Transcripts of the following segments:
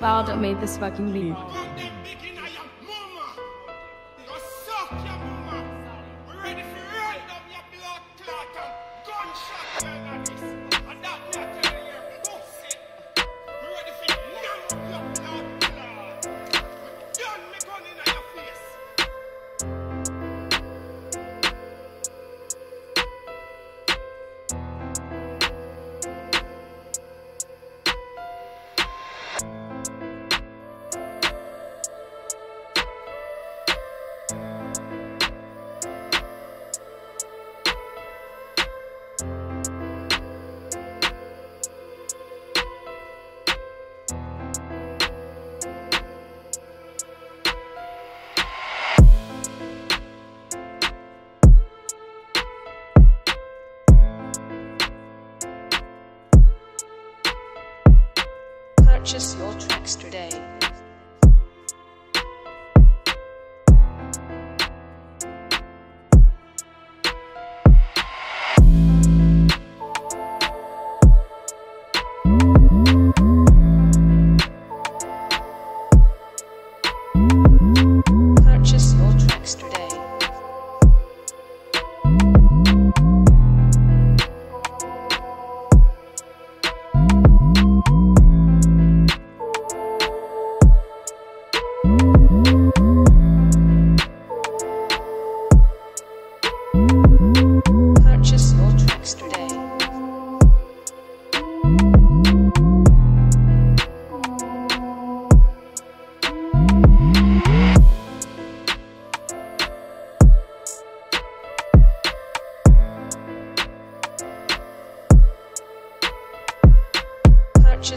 Valdo made this fucking beat. Purchase your tracks today. Purchase your tracks today. Purchase your tracks today. Purchase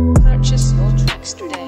Purchase your tracks today.